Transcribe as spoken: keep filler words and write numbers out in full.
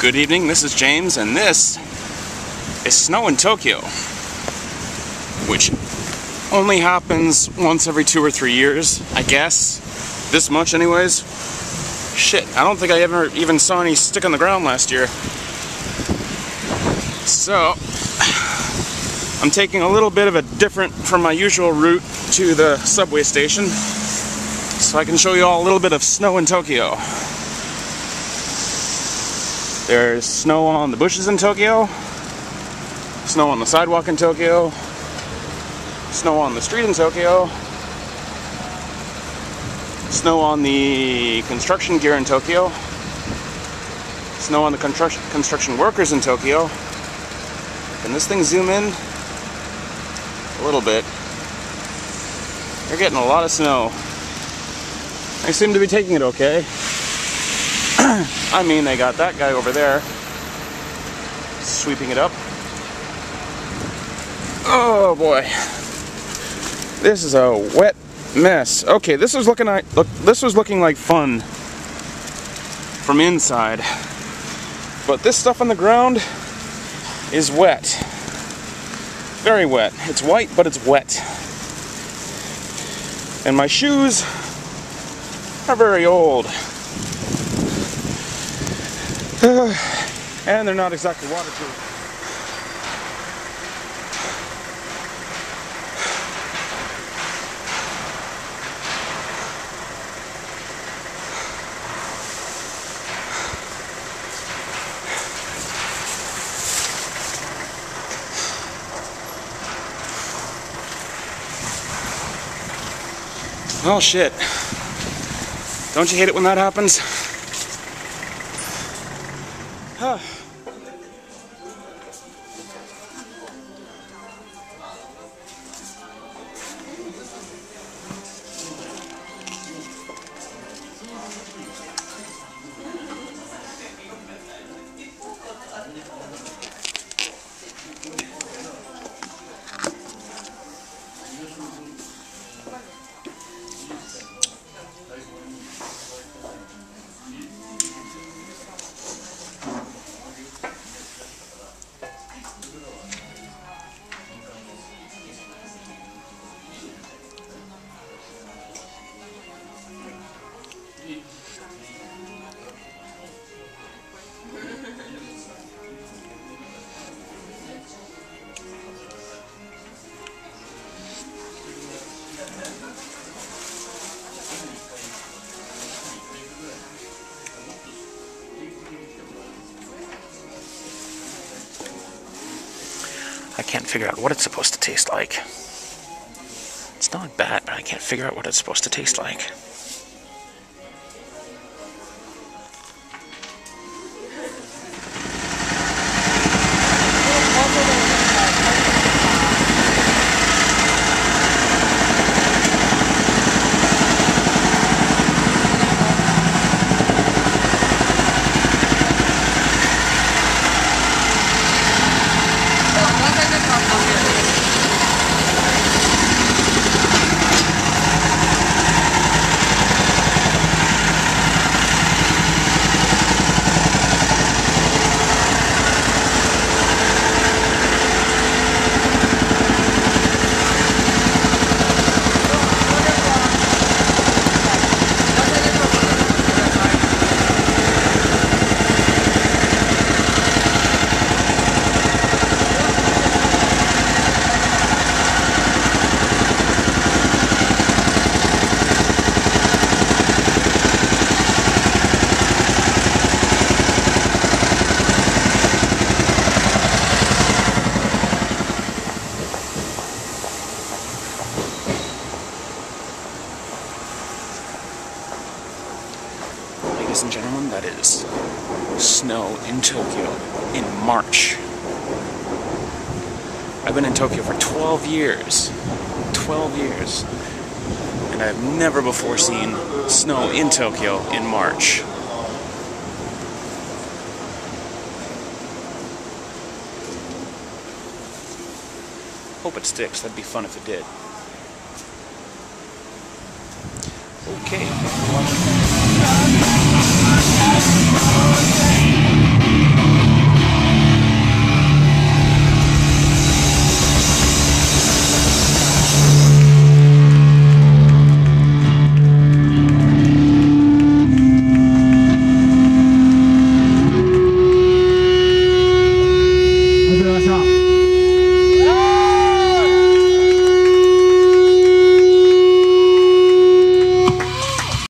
Good evening, this is James, and this is snow in Tokyo, which only happens once every two or three years, I guess. This much anyways. Shit, I don't think I ever even saw any stick on the ground last year. So, I'm taking a little bit of a different from my usual route to the subway station, so I can show you all a little bit of snow in Tokyo. There's snow on the bushes in Tokyo, snow on the sidewalk in Tokyo, snow on the street in Tokyo, snow on the construction gear in Tokyo, snow on the construction construction workers in Tokyo. Can this thing zoom in? A little bit. You're getting a lot of snow. I seem to be taking it okay. I mean, they got that guy over there sweeping it up. Oh boy, this is a wet mess. Okay, this was looking like look, this was looking like fun from inside, but this stuff on the ground is wet, very wet. It's white, but it's wet, and my shoes are very old. Uh, and they're not exactly waterproof. Oh shit. Don't you hate it when that happens? Huh. I can't figure out what it's supposed to taste like. It's not bad, but I can't figure out what it's supposed to taste like. Ladies and gentlemen, that is snow in Tokyo in March. I've been in Tokyo for twelve years. twelve years. And I've never before seen snow in Tokyo in March. Hope it sticks. That'd be fun if it did. Okay.